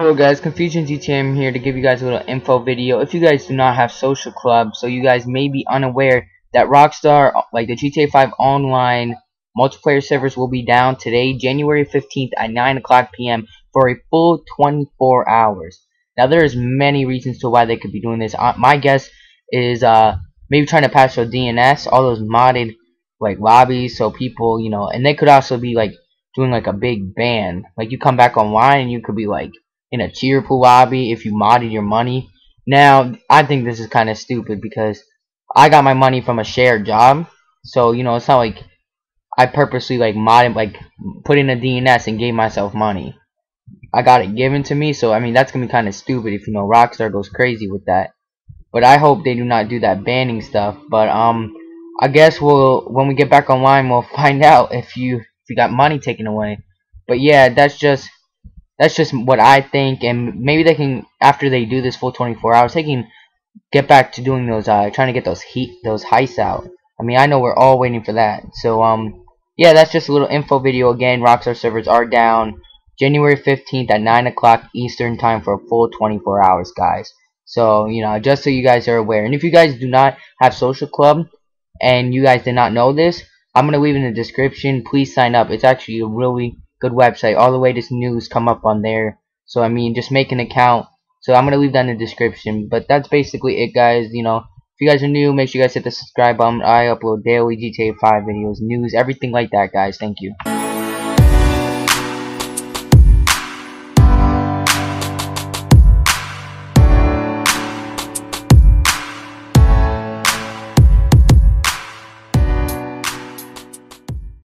Hello guys, Confusion GTM here to give you guys a little info video. If you guys do not have Social Club, so you guys may be unaware that Rockstar, like the GTA 5 online multiplayer servers, will be down today, January 15th at 9:00 p.m. for a full 24 hours. Now there is many reasons to why they could be doing this. My guess is maybe trying to patch their DNS, all those modded like lobbies, so people, you know, and they could also be like doing like a big ban. Like you come back online and you could be like in a tier pool lobby if you modded your money. Now I think this is kind of stupid because I got my money from a shared job, so you know it's not like I purposely like modded, like put in a DNS and gave myself money. I got it given to me, so I mean that's gonna be kind of stupid if, you know, Rockstar goes crazy with that. But I hope they do not do that banning stuff. But I guess when we get back online we'll find out if you got money taken away. But yeah, that's just what I think, and maybe they can, after they do this full 24 hours, they can get back to doing those, trying to get those heists out. I mean, I know we're all waiting for that. So, yeah, that's just a little info video. Again, Rockstar servers are down January 15th at 9:00 Eastern time for a full 24 hours, guys. So, you know, just so you guys are aware. And if you guys do not have Social Club, and you guys did not know this, I'm going to leave in the description. Please sign up. It's actually a really good website. All the latest news come up on there, so I mean just make an account. So I'm gonna leave that in the description, but that's basically it, guys. You know, if you guys are new, make sure you guys hit the subscribe button. I upload daily GTA 5 videos, news, everything like that, guys. Thank you.